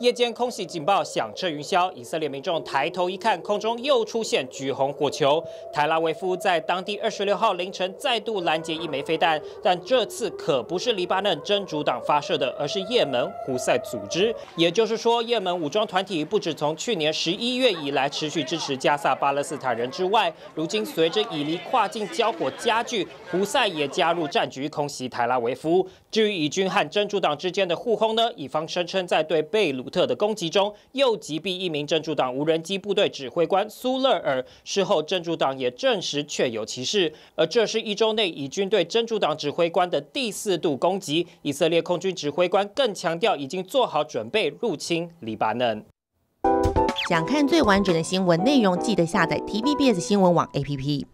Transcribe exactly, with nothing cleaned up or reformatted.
夜间空袭警报响彻云霄，以色列民众抬头一看，空中又出现橘红火球。泰拉维夫在当地二十六号凌晨再度拦截一枚飞弹，但这次可不是黎巴嫩真主党发射的，而是也门胡塞组织。也就是说，也门武装团体不止从去年十一月以来持续支持加萨巴勒斯坦人之外，如今随着以黎跨境交火加剧，胡塞也加入战局，空袭泰拉维夫。至于以军和真主党之间的互轰呢？以方声称在对贝鲁。 鲁特的攻击中，又击毙一名真主党无人机部队指挥官苏勒尔。事后，真主党也证实确有其事。而这是一周内以军对真主党指挥官的第四度攻击。以色列空军指挥官更强调，已经做好准备入侵黎巴嫩。想看最完整的新闻内容，记得下载 T V B S 新闻网 A P P。